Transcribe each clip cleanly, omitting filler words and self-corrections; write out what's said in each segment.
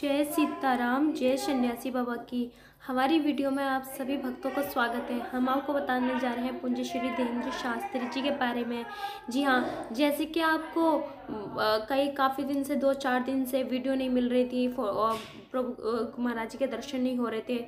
जय सीताराम, जय सन्यासी बाबा की। हमारी वीडियो में आप सभी भक्तों को स्वागत है। हम आपको बताने जा रहे हैं पूज्य श्री देहेंद्र शास्त्री जी के बारे में। जी हाँ, जैसे कि आपको काफ़ी दिन से, 2-4 दिन से वीडियो नहीं मिल रही थी, प्रभु महाराज जी के दर्शन नहीं हो रहे थे।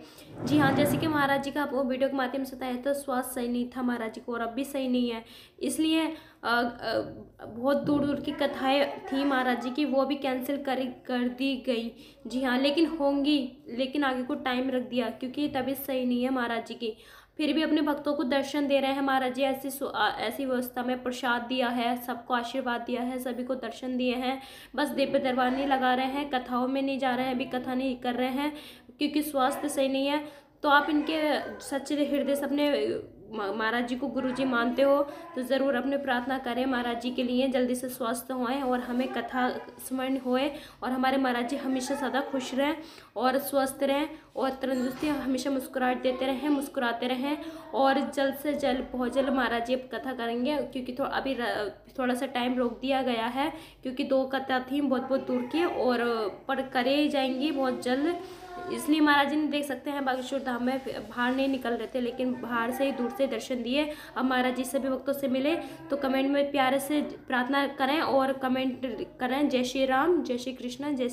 जी हाँ, जैसे कि महाराज जी का आपको वीडियो के माध्यम से बताया तो स्वास्थ्य सही नहीं था महाराज जी को और अब भी सही नहीं है, इसलिए बहुत दूर दूर की कथाएँ थी महाराज जी की, वो भी कैंसिल कर दी गई। जी हाँ, लेकिन होंगी, लेकिन आगे को टाइम रख दिया क्योंकि तबीयत सही नहीं है महाराज जी की। फिर भी अपने भक्तों को दर्शन दे रहे हैं महाराज जी, ऐसी व्यवस्था में प्रसाद दिया है, सबको आशीर्वाद दिया है, सभी को दर्शन दिए हैं। बस देव दरबार नहीं लगा रहे हैं, कथाओं में नहीं जा रहे हैं, अभी कथा नहीं कर रहे हैं क्योंकि स्वास्थ्य सही नहीं है। तो आप इनके सच्चे हृदय से अपने महाराज जी को गुरुजी मानते हो तो ज़रूर अपने प्रार्थना करें महाराज जी के लिए, जल्दी से स्वस्थ होएं और हमें कथा स्मरण होए और हमारे महाराज जी हमेशा सदा खुश रहें और स्वस्थ रहें और तंदुरुस्ती, हमेशा मुस्कुराहट देते रहें, मुस्कुराते रहें और जल्द से जल्द, बहुत जल्द महाराज जी अब कथा करेंगे क्योंकि अभी थोड़ा सा टाइम रोक दिया गया है क्योंकि 2 कथा थी बहुत दूर की और पर करे जाएंगी बहुत जल्द, इसलिए महाराज जी ने, देख सकते हैं, बागेश्वर धाम में बाहर नहीं निकल रहे थे लेकिन बाहर से ही दूर से दर्शन दिए। अब महाराज जी सभी भक्तों से मिले तो कमेंट में प्यारे से प्रार्थना करें और कमेंट करें जय श्री राम, जय श्री कृष्ण, जय